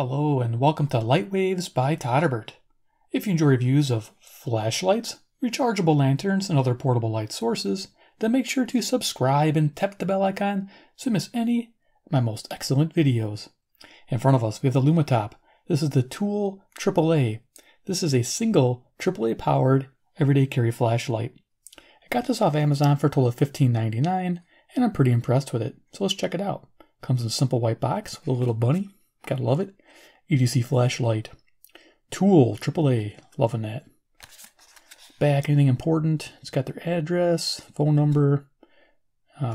Hello and welcome to Lightwaves by Todderbert. If you enjoy reviews of flashlights, rechargeable lanterns, and other portable light sources, then make sure to subscribe and tap the bell icon so you miss any of my most excellent videos. In front of us we have the Lumintop. This is the Tool AAA. This is a single AAA powered everyday carry flashlight. I got this off Amazon for a total of $15.99 and I'm pretty impressed with it, so let's check it out. Comes in a simple white box with a little bunny. Gotta love it. EDC flashlight. Tool AAA. Loving that. Back, anything important? It's got their address, phone number,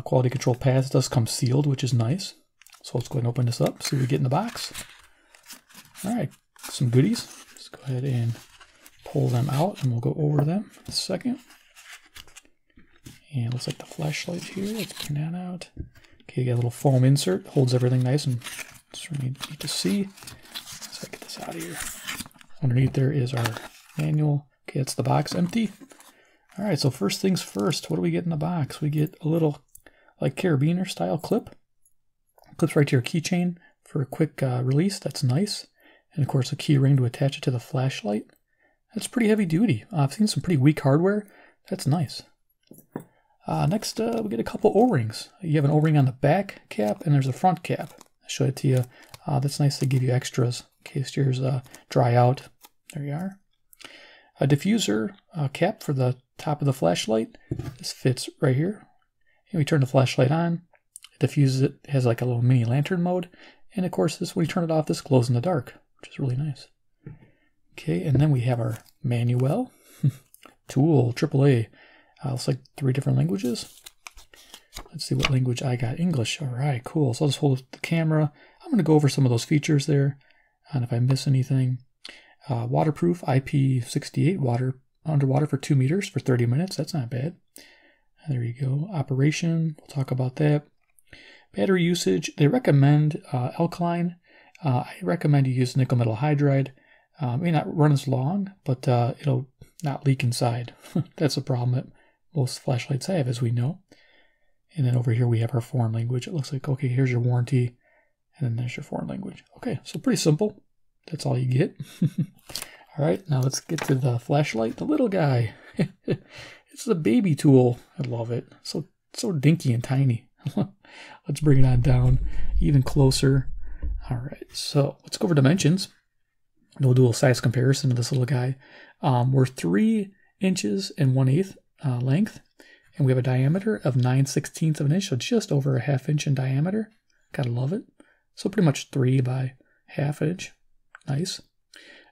quality control pass. It does come sealed, which is nice. So let's go ahead and open this up, see what we get in the box. All right, some goodies. Let's go ahead and pull them out and we'll go over them in a second. And it looks like the flashlight here. Let's bring that out. Okay, you got a little foam insert. Holds everything nice and need to see. So I get this out of here. Underneath there is our manual. Okay, that's the box empty. All right, so first things first, what do we get in the box? We get a little like carabiner style clip. Clips right to your keychain for a quick release. That's nice. And of course a key ring to attach it to the flashlight. That's pretty heavy duty. I've seen some pretty weak hardware. That's nice. Next we get a couple O-rings. You have an O-ring on the back cap and there's a front cap. I'll show it to you. That's nice to give you extras in case yours dry out. There you are. A diffuser cap for the top of the flashlight. This fits right here. And we turn the flashlight on. It diffuses it. It has like a little mini lantern mode. And of course, this when you turn it off, this glows in the dark, which is really nice. Okay, and then we have our manual. Tool AAA. Looks like 3 different languages. Let's see what language I got. English. All right, cool. So I'll just hold the camera. I'm going to go over some of those features there. And if I miss anything, waterproof, IP68, water underwater for 2 meters for 30 minutes. That's not bad. And there you go. Operation. We'll talk about that. Battery usage. They recommend alkaline. I recommend you use nickel metal hydride. It may not run as long, but it'll not leak inside. That's a problem that most flashlights have, as we know. And then over here we have our foreign language. It looks like, okay, here's your warranty, and then there's your foreign language. Okay, so pretty simple. That's all you get. All right, now let's get to the flashlight, the little guy. It's the baby tool. I love it. So dinky and tiny. Let's bring it on down even closer. All right, so let's go over dimensions. We'll do a size comparison of this little guy. We're 3 1/8 inches length. And we have a diameter of 9/16 of an inch, so just over a ½ inch in diameter. Gotta love it. So pretty much 3 by ½ inch. Nice.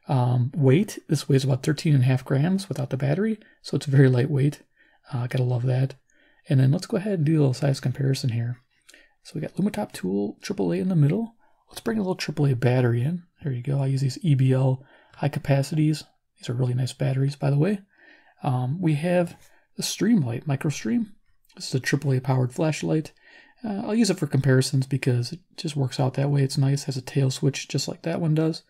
Weight, this weighs about 13.5 grams without the battery, so it's very lightweight. Gotta love that. And then let's go ahead and do a little size comparison here. So we got Lumintop Tool AAA in the middle. Let's bring a little AAA battery in. There you go. I use these EBL high capacities. These are really nice batteries, by the way. We have the Streamlight MicroStream. This is a AAA powered flashlight. I'll use it for comparisons because it just works out that way. It's nice. It has a tail switch just like that one does.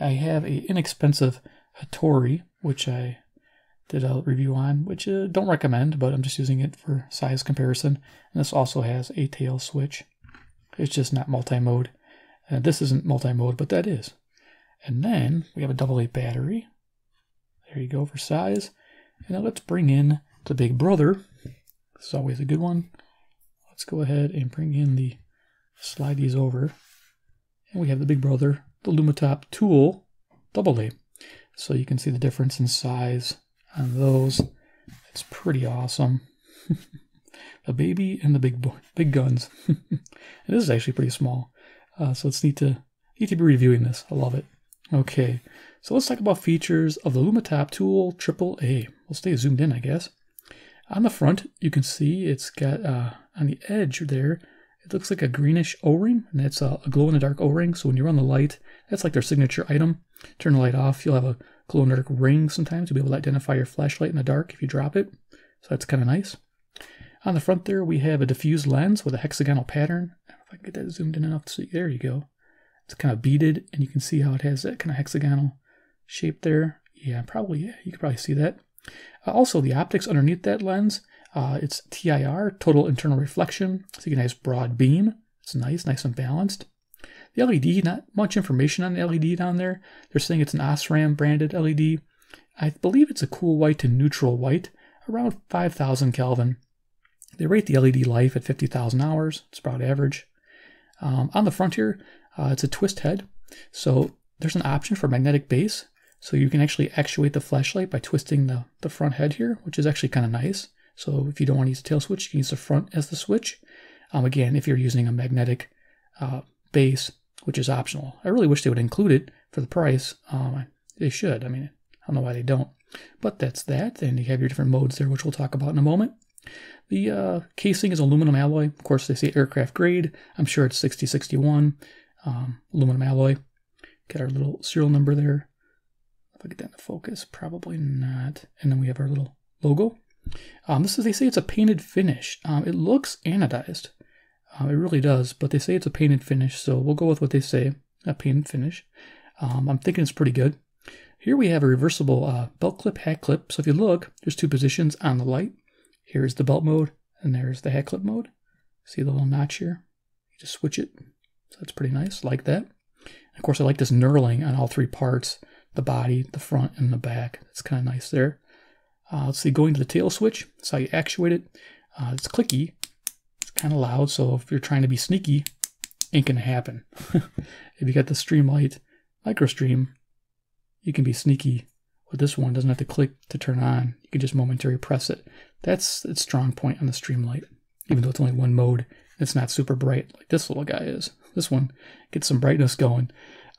I have an inexpensive Hattori, which I did a review on, which I don't recommend, but I'm just using it for size comparison. And this also has a tail switch. It's just not multi-mode. This isn't multi-mode, but that is. And then we have a AA battery. There you go for size. And now let's bring in the big brother. This is always a good one. Let's go ahead and bring in the, slide these over. And we have the big brother, the Lumintop Tool AA. So you can see the difference in size on those. It's pretty awesome. The baby and the big guns. And this is actually pretty small. So it's neat to be reviewing this. I love it. Okay, so let's talk about features of the Lumintop Tool AAA. We'll stay zoomed in, I guess. On the front, you can see it's got, on the edge there, it looks like a greenish O-ring, and that's a glow-in-the-dark O-ring, so when you run the light, that's like their signature item. Turn the light off, you'll have a glow-in-the-dark ring sometimes. You'll be able to identify your flashlight in the dark if you drop it, so that's kind of nice. On the front there, we have a diffused lens with a hexagonal pattern. I don't know if I can get that zoomed in enough to see. There you go. It's kind of beaded, and you can see how it has that kind of hexagonal shape there. Yeah, probably, yeah, you can probably see that. Also, the optics underneath that lens, it's TIR, total internal reflection, so you get a nice broad beam. It's nice and balanced. The LED, not much information on the LED down there. They're saying it's an Osram branded LED. I believe it's a cool white to neutral white, around 5,000 Kelvin. They rate the LED life at 50,000 hours. It's about average. On the front here, it's a twist head. So there's an option for magnetic base. So you can actually actuate the flashlight by twisting the front head here, which is actually kind of nice. So if you don't want to use a tail switch, you can use the front as the switch. Again, if you're using a magnetic base, which is optional. I really wish they would include it for the price. They should. I mean, I don't know why they don't. But that's that. And you have your different modes there, which we'll talk about in a moment. The casing is aluminum alloy. Of course, they say aircraft grade. I'm sure it's 6061 aluminum alloy. Got our little serial number there. If I get that into focus, probably not. And then we have our little logo. This is, they say it's a painted finish. It looks anodized. It really does, but they say it's a painted finish, so we'll go with what they say, a painted finish. I'm thinking it's pretty good. Here we have a reversible belt clip, hat clip. So if you look, there's two positions on the light. Here's the belt mode, and there's the hat clip mode. See the little notch here? You just switch it. So that's pretty nice, like that. And of course, I like this knurling on all three parts. The body, the front, and the back. That's kind of nice there. Let's see, going to the tail switch. That's how you actuate it. It's clicky. It's kind of loud, so if you're trying to be sneaky, ain't gonna happen. If you got the Streamlight MicroStream, you can be sneaky with this one. It doesn't have to click to turn on. You can just momentarily press it. That's its strong point on the Streamlight. Even though it's only one mode, it's not super bright like this little guy is. This one gets some brightness going.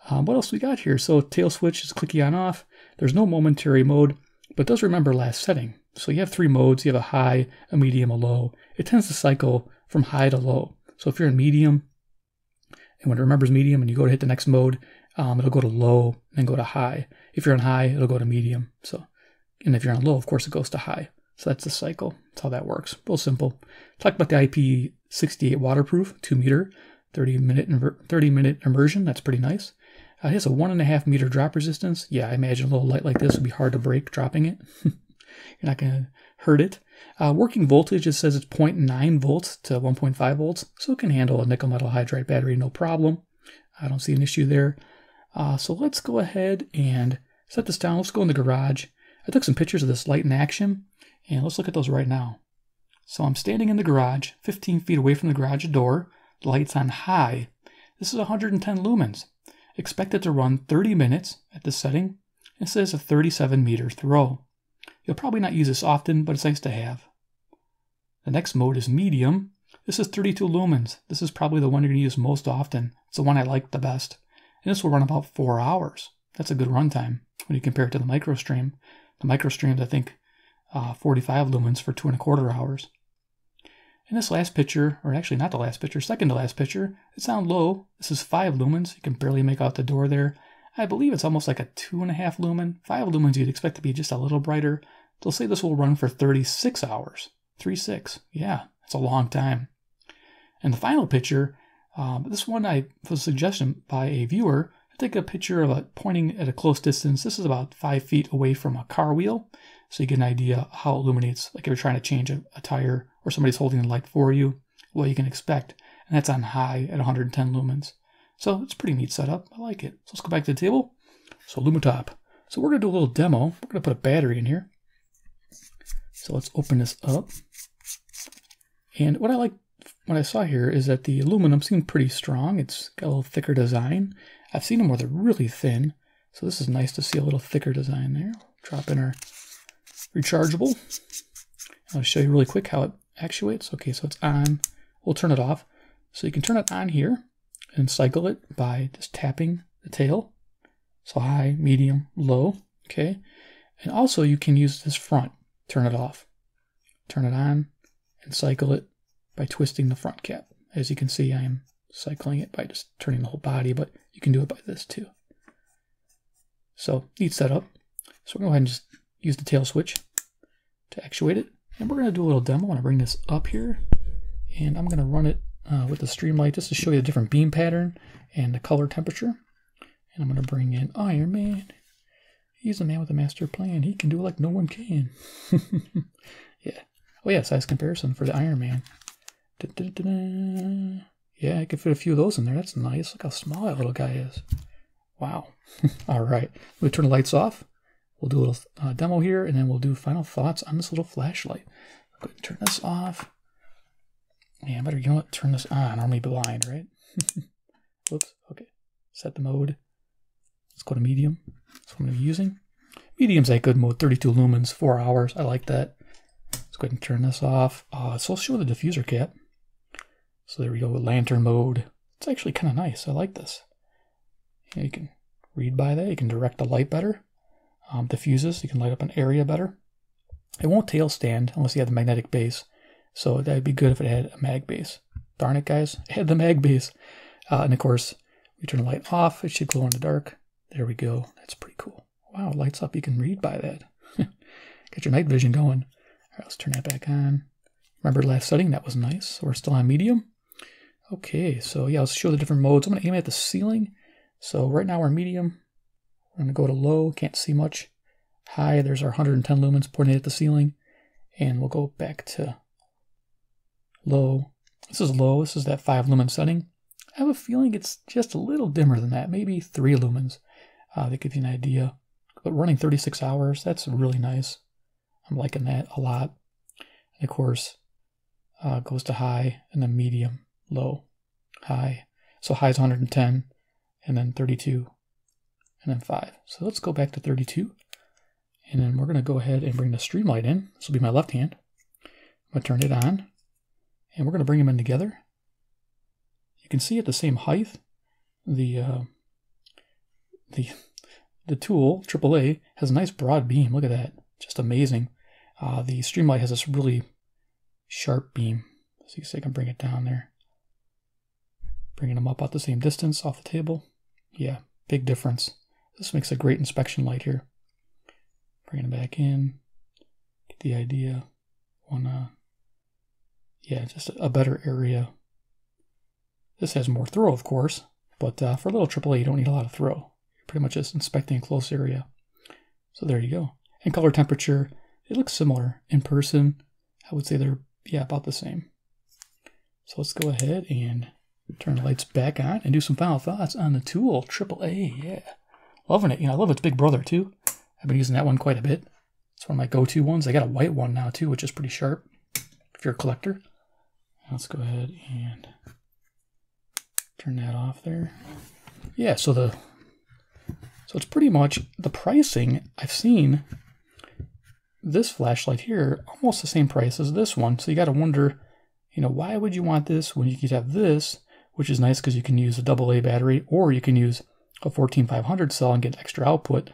What else we got here? So tail switch is clicky on off. There's no momentary mode, but does remember last setting. So you have three modes. You have a high, a medium, a low. It tends to cycle from high to low. So if you're in medium, and when it remembers medium and you go to hit the next mode, it'll go to low and go to high. If you're on high, it'll go to medium. So, and if you're on low, of course, it goes to high. So that's the cycle. That's how that works. Real simple. Talk about the IP68 waterproof, 2 meter, 30 minute immersion. That's pretty nice. It has a 1.5 meter drop resistance. Yeah, I imagine a little light like this would be hard to break dropping it. You're not going to hurt it. Working voltage, it says it's 0.9 volts to 1.5 volts, so it can handle a nickel metal hydride battery, no problem. I don't see an issue there. So let's go ahead and set this down. Let's go in the garage. I took some pictures of this light in action, and let's look at those right now. So I'm standing in the garage, 15 feet away from the garage door. The light's on high. This is 110 lumens. Expected to run 30 minutes at this setting. It says a 37 meter throw. You'll probably not use this often, but it's nice to have. The next mode is medium. This is 32 lumens. This is probably the one you're going to use most often. It's the one I like the best. And this will run about 4 hours. That's a good runtime when you compare it to the MicroStream. The MicroStream's, I think, 45 lumens for 2.25 hours. In this last picture, or actually not the last picture, second to last picture, it's on low. This is 5 lumens. You can barely make out the door there. I believe it's almost like a 2.5 lumen. 5 lumens you'd expect to be just a little brighter. They'll say this will run for 36 hours. 3-6. Yeah, it's a long time. And the final picture, this one I was suggested by a viewer. I take a picture of it pointing at a close distance. This is about 5 feet away from a car wheel. So you get an idea how it illuminates, like if you're trying to change a tire or somebody's holding the light for you, what you can expect. And that's on high at 110 lumens. So it's a pretty neat setup. I like it. So let's go back to the table. So Lumintop. So we're going to do a little demo. We're going to put a battery in here. So let's open this up. And what I like, what I saw here is that the aluminum seemed pretty strong. It's got a little thicker design. I've seen them where they're really thin. So this is nice to see a little thicker design there. Drop in our rechargeable. I'll show you really quick how it actuates. Okay, so it's on. We'll turn it off. So you can turn it on here and cycle it by just tapping the tail. So high, medium, low. Okay. And also you can use this front. Turn it off. Turn it on and cycle it by twisting the front cap. As you can see, I am cycling it by just turning the whole body, but you can do it by this too. So neat setup. So we'll go ahead and just use the tail switch to actuate it. And we're going to do a little demo. I'm going to bring this up here, and I'm going to run it with the Streamlight just to show you the different beam pattern and the color temperature. And I'm going to bring in Iron Man. He's a man with a master plan. He can do it like no one can. Yeah. Oh yeah, size comparison for the Iron Man. Da -da -da -da. Yeah, I could fit a few of those in there. That's nice. Look how small that little guy is. Wow. All right. We'll turn the lights off. We'll do a little demo here, and then we'll do final thoughts on this little flashlight. Go ahead and turn this off. Man, better, you know what? Turn this on. I'll be blind, right? Whoops. Okay. Set the mode. Let's go to medium. That's what I'm going to be using. Medium's that good mode. 32 lumens, 4 hours. I like that. Let's go ahead and turn this off. So let's show the diffuser cap. So there we go with lantern mode. It's actually kind of nice. I like this. You can read by that. You can direct the light better. Diffuses. You can light up an area better. It won't tail stand unless you have the magnetic base. So that'd be good if it had a mag base. Darn it, guys. It had the mag base. And of course, we turn the light off. It should glow in the dark. There we go. That's pretty cool. Wow, it lights up. You can read by that. Get your night vision going. All right, let's turn that back on. Remember last setting? That was nice. So we're still on medium. Okay, so yeah, let's show the different modes. I'm going to aim at the ceiling. So right now we're medium. We're going to go to low. Can't see much. High, there's our 110 lumens pointed at the ceiling. And we'll go back to low. This is low. This is that 5 lumen setting. I have a feeling it's just a little dimmer than that. Maybe 3 lumens. That gives you an idea. But running 36 hours, that's really nice. I'm liking that a lot. And of course, goes to high and then medium, low, high. So high is 110 and then 32 and then 5. So let's go back to 32. And then we're going to go ahead and bring the Streamlight in. This will be my left hand. I'm going to turn it on. And we're going to bring them in together. You can see at the same height, the tool, AAA, has a nice broad beam. Look at that. Just amazing. The Streamlight has this really sharp beam. So you can see I can bring it down there. Bringing them up about the same distance off the table. Yeah, big difference. This makes a great inspection light here. Bringing it back in. Get the idea. Yeah, just a better area. This has more throw, of course, but for a little AAA, you don't need a lot of throw. You're pretty much just inspecting a close area. So there you go. And color temperature, it looks similar. In person, I would say they're, yeah, about the same. So let's go ahead and turn the lights back on and do some final thoughts on the tool, AAA, yeah. Loving it. You know, I love its big brother, too. I've been using that one quite a bit. It's one of my go-to ones. I got a white one now, too, which is pretty sharp if you're a collector. Let's go ahead and turn that off there. Yeah, so it's pretty much the pricing I've seen. This flashlight here, almost the same price as this one. So you got to wonder, you know, why would you want this when you could have this, which is nice because you can use a AA battery or you can use a 14500 cell and get extra output.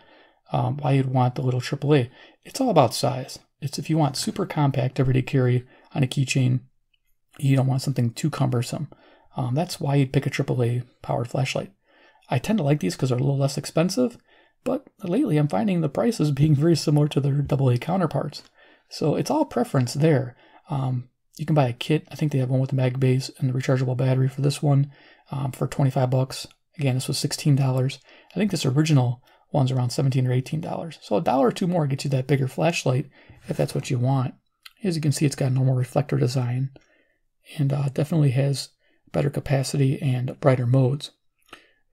Why you'd want the little AAA. It's all about size. It's if you want super compact, everyday carry on a keychain, you don't want something too cumbersome. That's why you'd pick a AAA powered flashlight. I tend to like these because they're a little less expensive. But lately, I'm finding the prices being very similar to their AA counterparts. So it's all preference there. You can buy a kit. I think they have one with the mag base and the rechargeable battery for this one for 25 bucks. Again, this was $16. I think this original one's around $17 or $18. So $1 or $2 more gets you that bigger flashlight if that's what you want. As you can see, it's got a normal reflector design and definitely has better capacity and brighter modes.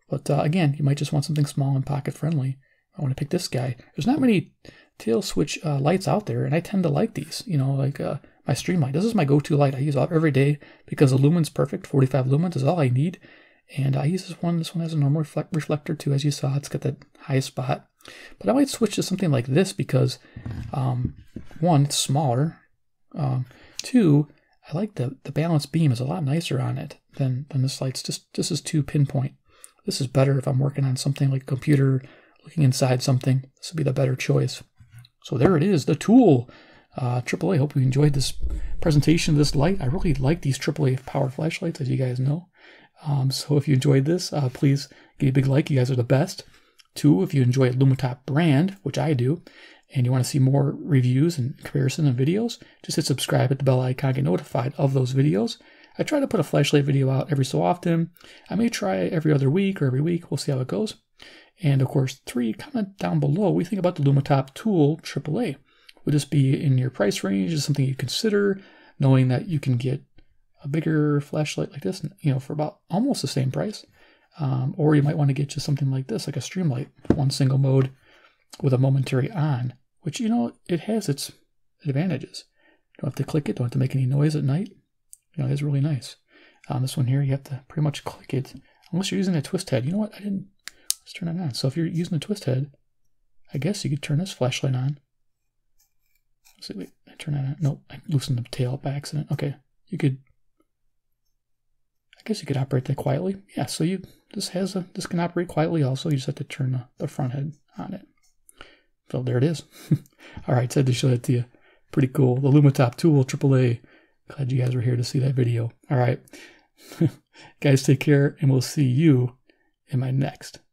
But again, you might just want something small and pocket-friendly. I want to pick this guy. There's not many tail switch lights out there, and I tend to like these. You know, like my Streamlight. This is my go-to light. I use it every day because the lumen's perfect. 45 lumens is all I need. And I use this one. This one has a normal reflector, too, as you saw. It's got that high spot. But I might switch to something like this because, one, it's smaller. Two, I like the balanced beam is a lot nicer on it than this light's. This is too pinpoint. This is better if I'm working on something like a computer, looking inside something. This would be the better choice. So there it is, the tool. AAA, hope you enjoyed this presentation of this light. I really like these AAA power flashlights, as you guys know. So if you enjoyed this, please give a big like. You guys are the best. 2, if you enjoy Lumintop brand, which I do, and you want to see more reviews and comparison and videos, just hit subscribe, hit the bell icon, get notified of those videos. I try to put a flashlight video out every so often. I may try every other week or every week. We'll see how it goes. And of course, 3, comment down below. What do you think about the Lumintop Tool AAA? Would this be in your price range? Is it something you consider, knowing that you can get a bigger flashlight like this, you know, for about almost the same price. Or you might want to get just something like this, like a Streamlight, one single mode with a momentary on, which, you know, it has its advantages. You don't have to click it, don't have to make any noise at night. You know, it's really nice. This one here, you have to pretty much click it, unless you're using a twist head. You know what, I didn't, let's turn it on. So if you're using a twist head, I guess you could turn this flashlight on. Let's see, wait, I turn that on. Nope, I loosened the tail by accident. Okay, you could, I guess you could operate that quietly. Yeah, so you, this can operate quietly also. You just have to turn the front head on it. So there it is. All right, so I had to show that to you. Pretty cool, the Lumintop Tool AAA. Glad you guys were here to see that video. All right, guys, take care, and we'll see you in my next